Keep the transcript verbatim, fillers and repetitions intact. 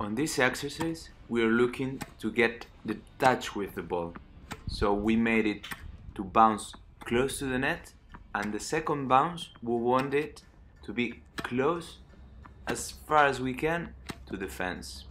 On this exercise, we are looking to get the touch with the ball. So we made it to bounce close to the net, and the second bounce, we want it to be close as far as we can to the fence.